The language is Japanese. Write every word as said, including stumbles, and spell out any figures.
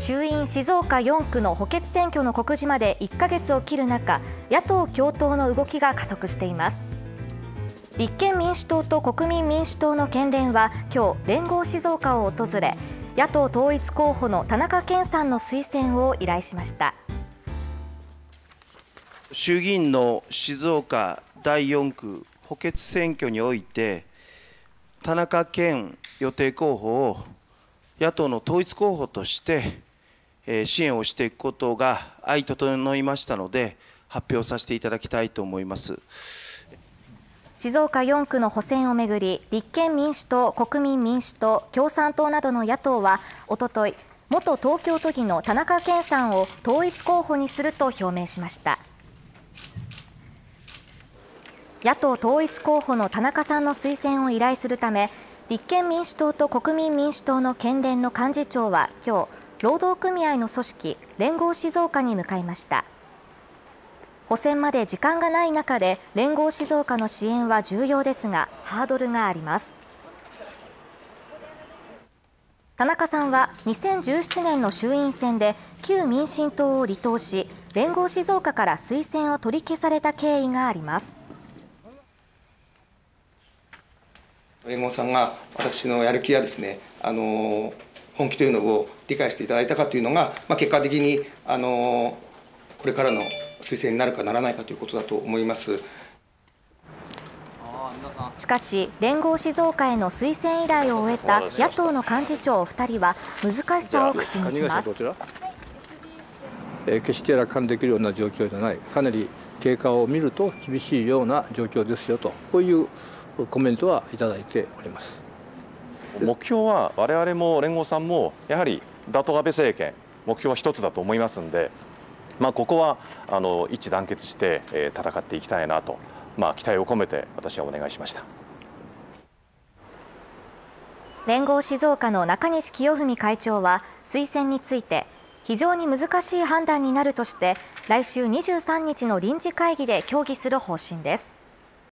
衆院静岡よんくの補欠選挙の告示までいっかげつを切る中、野党共闘の動きが加速しています。立憲民主党と国民民主党の県連は今日、連合静岡を訪れ、野党統一候補の田中健さんの推薦を依頼しました。衆議院の静岡だいよんく補欠選挙において、田中健予定候補を野党の統一候補として支援をしていくことが相整いましたので、発表させていただきたいと思います。静岡よんくの補選をめぐり、立憲民主党、国民民主党、共産党などの野党はおととい、元東京都議の田中健さんを統一候補にすると表明しました。野党統一候補の田中さんの推薦を依頼するため、立憲民主党と国民民主党の県連の幹事長は今日、労働組合の組織連合静岡に向かいました。補選まで時間がない中で、連合静岡の支援は重要ですが、ハードルがあります。田中さんはにせんじゅうななねんの衆院選で旧民進党を離党し、連合静岡から推薦を取り消された経緯があります。連合さんが私のやる気やですね、あの本気というのを理解していただいたかというのが、まあ、結果的にあのこれからの推薦になるかならないかということだと思います。しかし、連合静岡への推薦依頼を終えた野党の幹事長ふたりは難しさを口にします。決して楽観できるような状況ではない。かなり経過を見ると厳しいような状況ですよと、こういうコメントはいただいております。目標は我々も連合さんもやはり打倒安倍政権、目標は一つだと思いますんで。まあここはあの一致団結して戦っていきたいなと、まあ、期待を込めて私はお願いしました。連合静岡の中西清文会長は推薦について非常に難しい判断になるとして、来週にじゅうさんにちの臨時会議で協議する方針です。